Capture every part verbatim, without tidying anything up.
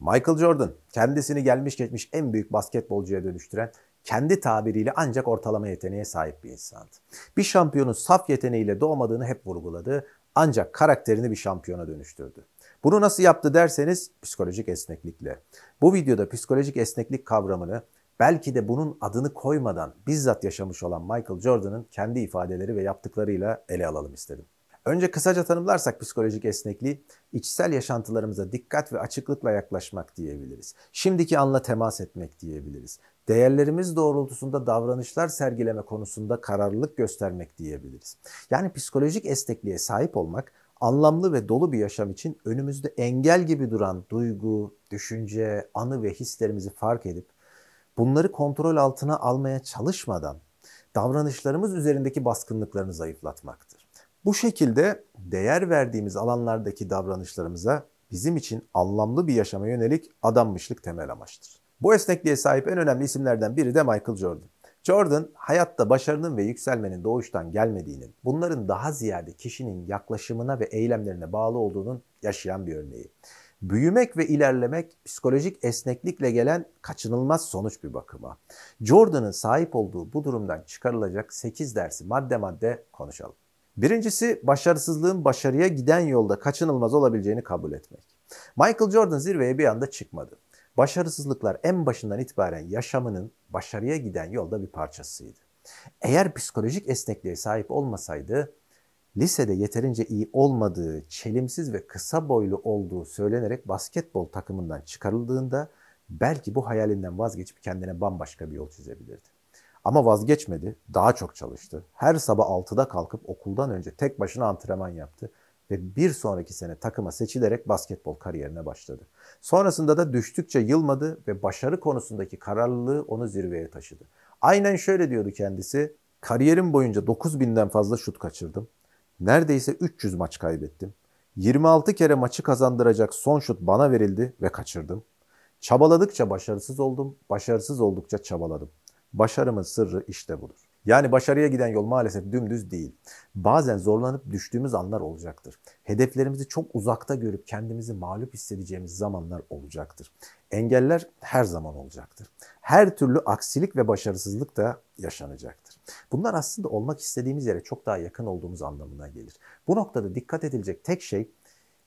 Michael Jordan kendisini gelmiş geçmiş en büyük basketbolcuya dönüştüren, kendi tabiriyle ancak ortalama yeteneğe sahip bir insandı. Bir şampiyonun saf yeteneğiyle doğmadığını hep vurguladı, ancak karakterini bir şampiyona dönüştürdü. Bunu nasıl yaptı derseniz, psikolojik esneklikle. Bu videoda psikolojik esneklik kavramını, belki de bunun adını koymadan bizzat yaşamış olan Michael Jordan'ın kendi ifadeleri ve yaptıklarıyla ele alalım istedim. Önce kısaca tanımlarsak psikolojik esnekliği, içsel yaşantılarımıza dikkat ve açıklıkla yaklaşmak diyebiliriz. Şimdiki anla temas etmek diyebiliriz. Değerlerimiz doğrultusunda davranışlar sergileme konusunda kararlılık göstermek diyebiliriz. Yani psikolojik esnekliğe sahip olmak, anlamlı ve dolu bir yaşam için önümüzde engel gibi duran duygu, düşünce, anı ve hislerimizi fark edip, bunları kontrol altına almaya çalışmadan davranışlarımız üzerindeki baskınlıklarını zayıflatmaktır. Bu şekilde değer verdiğimiz alanlardaki davranışlarımıza bizim için anlamlı bir yaşama yönelik adanmışlık temel amaçtır. Bu esnekliğe sahip en önemli isimlerden biri de Michael Jordan. Jordan, hayatta başarının ve yükselmenin doğuştan gelmediğinin, bunların daha ziyade kişinin yaklaşımına ve eylemlerine bağlı olduğunun yaşayan bir örneği. Büyümek ve ilerlemek psikolojik esneklikle gelen kaçınılmaz sonuç bir bakıma. Jordan'ın sahip olduğu bu durumdan çıkarılacak sekiz dersi madde madde konuşalım. Birincisi, başarısızlığın başarıya giden yolda kaçınılmaz olabileceğini kabul etmek. Michael Jordan zirveye bir anda çıkmadı. Başarısızlıklar en başından itibaren yaşamının başarıya giden yolda bir parçasıydı. Eğer psikolojik esnekliğe sahip olmasaydı, lisede yeterince iyi olmadığı, çelimsiz ve kısa boylu olduğu söylenerek basketbol takımından çıkarıldığında belki bu hayalinden vazgeçip kendine bambaşka bir yol çizebilirdi. Ama vazgeçmedi, daha çok çalıştı. Her sabah altıda kalkıp okuldan önce tek başına antrenman yaptı ve bir sonraki sene takıma seçilerek basketbol kariyerine başladı. Sonrasında da düştükçe yılmadı ve başarı konusundaki kararlılığı onu zirveye taşıdı. Aynen şöyle diyordu kendisi: "Kariyerim boyunca dokuz binden fazla şut kaçırdım. Neredeyse üç yüz maç kaybettim. yirmi altı kere maçı kazandıracak son şut bana verildi ve kaçırdım. Çabaladıkça başarısız oldum, başarısız oldukça çabaladım. Başarımın sırrı işte budur." Yani başarıya giden yol maalesef dümdüz değil. Bazen zorlanıp düştüğümüz anlar olacaktır. Hedeflerimizi çok uzakta görüp kendimizi mağlup hissedeceğimiz zamanlar olacaktır. Engeller her zaman olacaktır. Her türlü aksilik ve başarısızlık da yaşanacaktır. Bunlar aslında olmak istediğimiz yere çok daha yakın olduğumuz anlamına gelir. Bu noktada dikkat edilecek tek şey,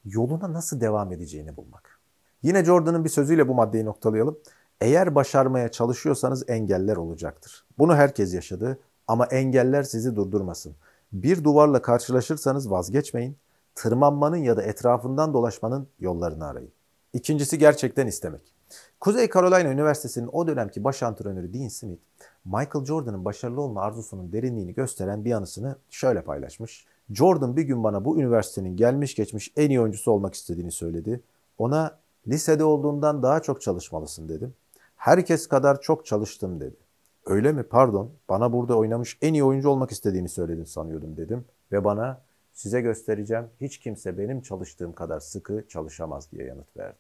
yoluna nasıl devam edeceğini bulmak. Yine Jordan'ın bir sözüyle bu maddeyi noktalayalım. "Eğer başarmaya çalışıyorsanız engeller olacaktır." Bunu herkes yaşadı ama engeller sizi durdurmasın. Bir duvarla karşılaşırsanız vazgeçmeyin. Tırmanmanın ya da etrafından dolaşmanın yollarını arayın. İkincisi, gerçekten istemek. Kuzey Carolina Üniversitesi'nin o dönemki baş antrenörü Dean Smith, Michael Jordan'ın başarılı olma arzusunun derinliğini gösteren bir anısını şöyle paylaşmış. "Jordan bir gün bana bu üniversitenin gelmiş geçmiş en iyi oyuncusu olmak istediğini söyledi. Ona lisede olduğundan daha çok çalışmalısın dedim. Herkes kadar çok çalıştım dedi. Öyle mi? Pardon, bana burada oynamış en iyi oyuncu olmak istediğini söyledin sanıyordum dedim. Ve bana size göstereceğim, hiç kimse benim çalıştığım kadar sıkı çalışamaz diye yanıt verdi.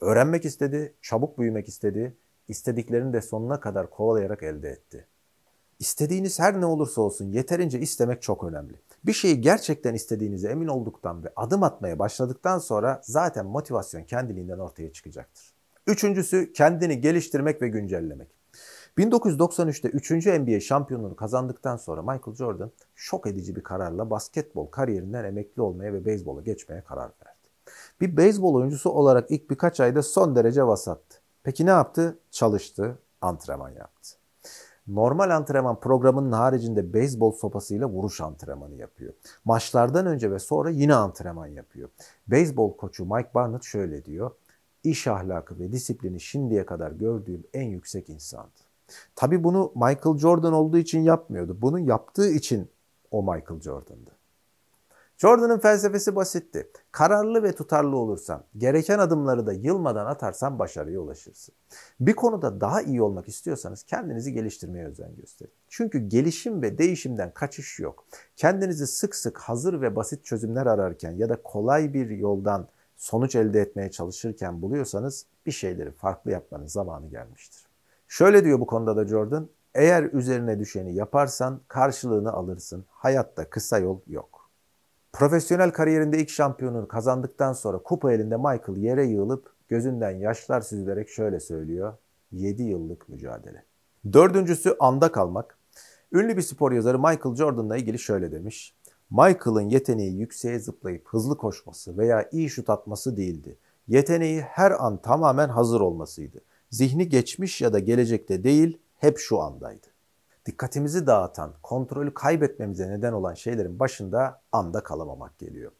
Öğrenmek istedi, çabuk büyümek istedi, istediklerini de sonuna kadar kovalayarak elde etti." İstediğiniz her ne olursa olsun yeterince istemek çok önemli. Bir şeyi gerçekten istediğinize emin olduktan ve adım atmaya başladıktan sonra zaten motivasyon kendiliğinden ortaya çıkacaktır. Üçüncüsü, kendini geliştirmek ve güncellemek. bin dokuz yüz doksan üçte üçüncü N B A şampiyonluğunu kazandıktan sonra Michael Jordan şok edici bir kararla basketbol kariyerinden emekli olmaya ve beyzbola geçmeye karar verdi. Bir beyzbol oyuncusu olarak ilk birkaç ayda son derece vasattı. Peki ne yaptı? Çalıştı, antrenman yaptı. Normal antrenman programının haricinde beyzbol sopasıyla vuruş antrenmanı yapıyor. Maçlardan önce ve sonra yine antrenman yapıyor. Beyzbol koçu Mike Barnett şöyle diyor: "İş ahlakı ve disiplini şimdiye kadar gördüğüm en yüksek insandı." Tabii bunu Michael Jordan olduğu için yapmıyordu. Bunu yaptığı için o Michael Jordan'dı. Jordan'ın felsefesi basitti. Kararlı ve tutarlı olursan, gereken adımları da yılmadan atarsan başarıya ulaşırsın. Bir konuda daha iyi olmak istiyorsanız kendinizi geliştirmeye özen gösterin. Çünkü gelişim ve değişimden kaçış yok. Kendinizi sık sık hazır ve basit çözümler ararken ya da kolay bir yoldan sonuç elde etmeye çalışırken buluyorsanız, bir şeyleri farklı yapmanın zamanı gelmiştir. Şöyle diyor bu konuda da Jordan: "Eğer üzerine düşeni yaparsan karşılığını alırsın. Hayatta kısa yol yok." Profesyonel kariyerinde ilk şampiyonluğunu kazandıktan sonra kupa elinde Michael yere yığılıp Gözünden yaşlar süzülerek şöyle söylüyor. yedi yıllık mücadele. Dördüncüsü anda kalmak. Ünlü bir spor yazarı Michael Jordan'la ilgili şöyle demiş. Michael'ın yeteneği yükseğe zıplayıp hızlı koşması veya iyi şut atması değildi. Yeteneği her an tamamen hazır olmasıydı. Zihni geçmiş ya da gelecekte değil, hep şu andaydı. Dikkatimizi dağıtan, kontrolü kaybetmemize neden olan şeylerin başında anda kalamamak geliyor.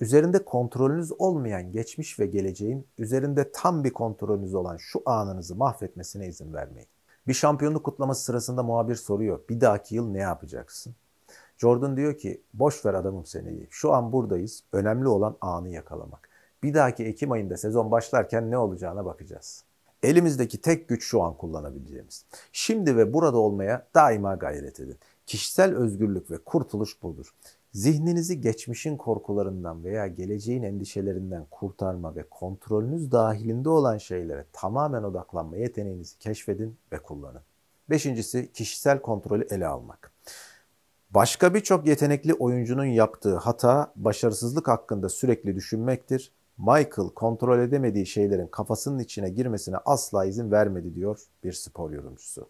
Üzerinde kontrolünüz olmayan geçmiş ve geleceğin, üzerinde tam bir kontrolünüz olan şu anınızı mahvetmesine izin vermeyin. Bir şampiyonluk kutlaması sırasında muhabir soruyor, bir dahaki yıl ne yapacaksın? Jordan diyor ki, boş ver adamım seneyi, şu an buradayız, önemli olan anı yakalamak. Bir dahaki Ekim ayında sezon başlarken ne olacağına bakacağız. Elimizdeki tek güç şu an kullanabileceğimiz. Şimdi ve burada olmaya daima gayret edin. Kişisel özgürlük ve kurtuluş budur. Zihninizi geçmişin korkularından veya geleceğin endişelerinden kurtarma ve kontrolünüz dahilinde olan şeylere tamamen odaklanma yeteneğinizi keşfedin ve kullanın. Beşincisi, kişisel kontrolü ele almak. Başka birçok yetenekli oyuncunun yaptığı hata, başarısızlık hakkında sürekli düşünmektir. Michael kontrol edemediği şeylerin kafasının içine girmesine asla izin vermedi diyor bir spor yorumcusu.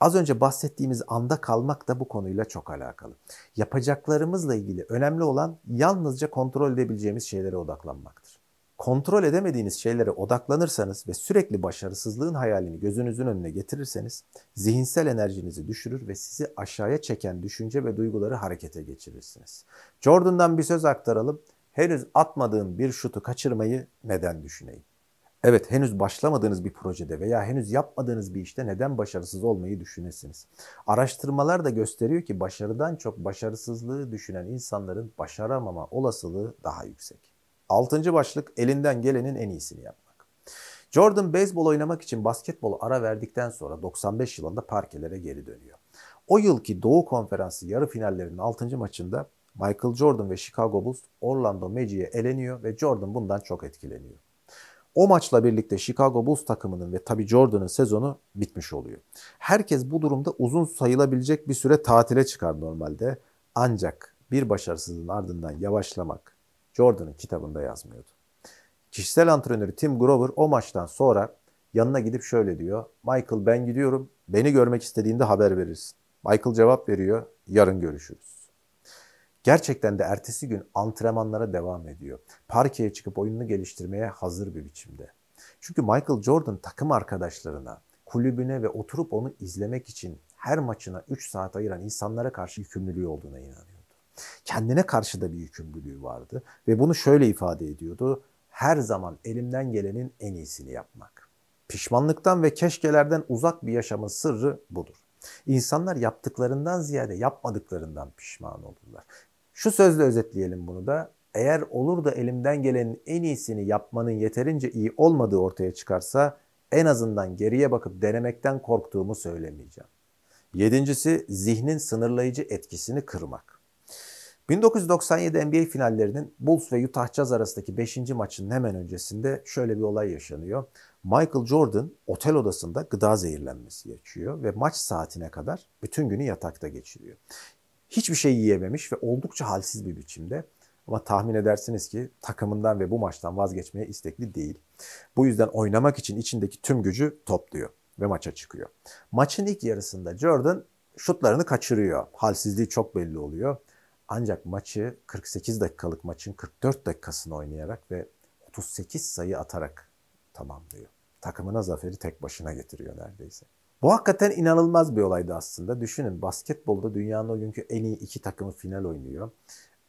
Az önce bahsettiğimiz anda kalmak da bu konuyla çok alakalı. Yapacaklarımızla ilgili önemli olan yalnızca kontrol edebileceğimiz şeylere odaklanmaktır. Kontrol edemediğiniz şeylere odaklanırsanız ve sürekli başarısızlığın hayalini gözünüzün önüne getirirseniz zihinsel enerjinizi düşürür ve sizi aşağıya çeken düşünce ve duyguları harekete geçirirsiniz. Jordan'dan bir söz aktaralım. Henüz atmadığım bir şutu kaçırmayı neden düşüneyim? Evet, henüz başlamadığınız bir projede veya henüz yapmadığınız bir işte neden başarısız olmayı düşünesiniz? Araştırmalar da gösteriyor ki başarıdan çok başarısızlığı düşünen insanların başaramama olasılığı daha yüksek. Altıncı başlık, elinden gelenin en iyisini yapmak. Jordan beyzbol oynamak için basketbolu ara verdikten sonra doksan beş yılında parkelere geri dönüyor. O yılki Doğu Konferansı yarı finallerinin altıncı maçında Michael Jordan ve Chicago Bulls Orlando Magic'e eleniyor ve Jordan bundan çok etkileniyor. O maçla birlikte Chicago Bulls takımının ve tabii Jordan'ın sezonu bitmiş oluyor. Herkes bu durumda uzun sayılabilecek bir süre tatile çıkar normalde. Ancak bir başarısızlığın ardından yavaşlamak Jordan'ın kitabında yazmıyordu. Kişisel antrenörü Tim Grover o maçtan sonra yanına gidip şöyle diyor. Michael, ben gidiyorum. Beni görmek istediğinde haber verirsin. Michael cevap veriyor. Yarın görüşürüz. Gerçekten de ertesi gün antrenmanlara devam ediyor. Parkeye çıkıp oyununu geliştirmeye hazır bir biçimde. Çünkü Michael Jordan takım arkadaşlarına, kulübüne ve oturup onu izlemek için her maçına üç saat ayıran insanlara karşı yükümlülüğü olduğuna inanıyordu. Kendine karşı da bir yükümlülüğü vardı ve bunu şöyle ifade ediyordu. Her zaman elimden gelenin en iyisini yapmak. Pişmanlıktan ve keşkelerden uzak bir yaşamın sırrı budur. İnsanlar yaptıklarından ziyade yapmadıklarından pişman olurlar. Şu sözle özetleyelim bunu da. Eğer olur da elimden gelenin en iyisini yapmanın yeterince iyi olmadığı ortaya çıkarsa en azından geriye bakıp denemekten korktuğumu söylemeyeceğim. Yedincisi, zihnin sınırlayıcı etkisini kırmak. bin dokuz yüz doksan yedi N B A finallerinin Bulls ve Utah Jazz arasındaki beşinci maçının hemen öncesinde şöyle bir olay yaşanıyor. Michael Jordan otel odasında gıda zehirlenmesi geçiriyor ve maç saatine kadar bütün günü yatakta geçiriyor. Hiçbir şey yiyememiş ve oldukça halsiz bir biçimde, ama tahmin edersiniz ki takımından ve bu maçtan vazgeçmeye istekli değil. Bu yüzden oynamak için içindeki tüm gücü topluyor ve maça çıkıyor. Maçın ilk yarısında Jordan şutlarını kaçırıyor. Halsizliği çok belli oluyor. Ancak maçı kırk sekiz dakikalık maçın kırk dört dakikasını oynayarak ve otuz sekiz sayı atarak tamamlıyor. Takımına zaferi tek başına getiriyor neredeyse. Bu hakikaten inanılmaz bir olaydı aslında. Düşünün, basketbolda dünyanın o günkü en iyi iki takımı final oynuyor.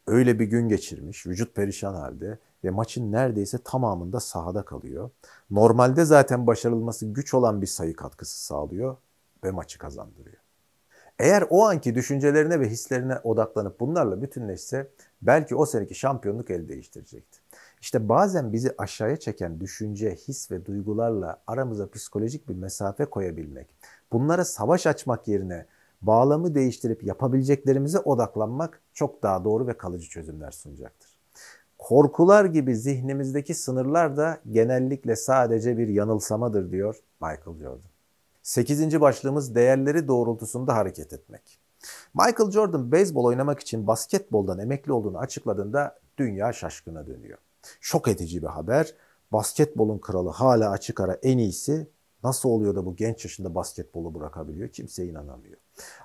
Öyle bir gün geçirmiş, vücut perişan halde ve maçın neredeyse tamamında sahada kalıyor. Normalde zaten başarılması güç olan bir sayı katkısı sağlıyor ve maçı kazandırıyor. Eğer o anki düşüncelerine ve hislerine odaklanıp bunlarla bütünleşse belki o seneki şampiyonluk el değiştirecekti. İşte bazen bizi aşağıya çeken düşünce, his ve duygularla aramıza psikolojik bir mesafe koyabilmek, bunlara savaş açmak yerine bağlamı değiştirip yapabileceklerimize odaklanmak çok daha doğru ve kalıcı çözümler sunacaktır. Korkular gibi zihnimizdeki sınırlar da genellikle sadece bir yanılsamadır diyor Michael Jordan. Sekizinci başlığımız, değerleri doğrultusunda hareket etmek. Michael Jordan beyzbol oynamak için basketboldan emekli olduğunu açıkladığında dünya şaşkına dönüyor. Şok edici bir haber. basketbolun kralı, hala açık ara en iyisi, nasıl oluyor da bu genç yaşında basketbolu bırakabiliyor? Kimse inanamıyor.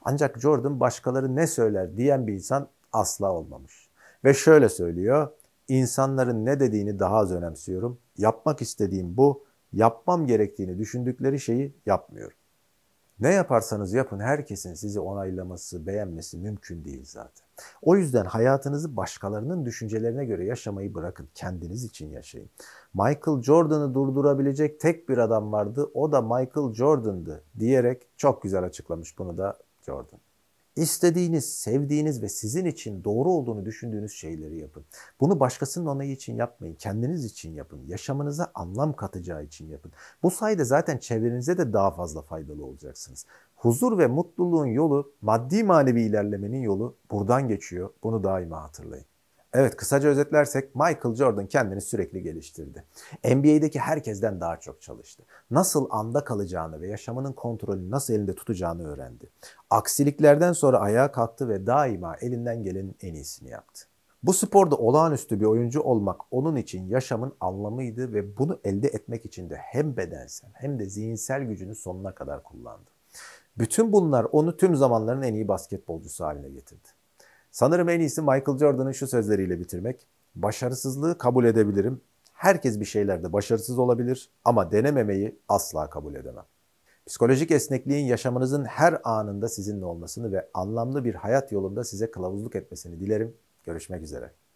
Ancak Jordan başkaları ne söyler diyen bir insan asla olmamış. Ve şöyle söylüyor: İnsanların ne dediğini daha az önemsiyorum. Yapmak istediğim bu. Yapmam gerektiğini düşündükleri şeyi yapmıyorum. Ne yaparsanız yapın, herkesin sizi onaylaması, beğenmesi mümkün değil zaten. O yüzden hayatınızı başkalarının düşüncelerine göre yaşamayı bırakın. Kendiniz için yaşayın. Michael Jordan'ı durdurabilecek tek bir adam vardı. O da Michael Jordan'dı diyerek çok güzel açıklamış bunu da Jordan. İstediğiniz, sevdiğiniz ve sizin için doğru olduğunu düşündüğünüz şeyleri yapın. Bunu başkasının onayı için yapmayın. Kendiniz için yapın. Yaşamınıza anlam katacağı için yapın. Bu sayede zaten çevrenize de daha fazla faydalı olacaksınız. Huzur ve mutluluğun yolu, maddi manevi ilerlemenin yolu buradan geçiyor. Bunu daima hatırlayın. Evet, kısaca özetlersek Michael Jordan kendini sürekli geliştirdi. N B A'deki herkesten daha çok çalıştı. Nasıl anda kalacağını ve yaşamının kontrolünü nasıl elinde tutacağını öğrendi. Aksiliklerden sonra ayağa kalktı ve daima elinden gelenin en iyisini yaptı. Bu sporda olağanüstü bir oyuncu olmak onun için yaşamın anlamıydı ve bunu elde etmek için de hem bedensel hem de zihinsel gücünü sonuna kadar kullandı. Bütün bunlar onu tüm zamanların en iyi basketbolcusu haline getirdi. Sanırım en iyisi Michael Jordan'ın şu sözleriyle bitirmek: başarısızlığı kabul edebilirim. Herkes bir şeylerde başarısız olabilir ama denememeyi asla kabul edemem. Psikolojik esnekliğin yaşamınızın her anında sizinle olmasını ve anlamlı bir hayat yolunda size kılavuzluk etmesini dilerim. Görüşmek üzere.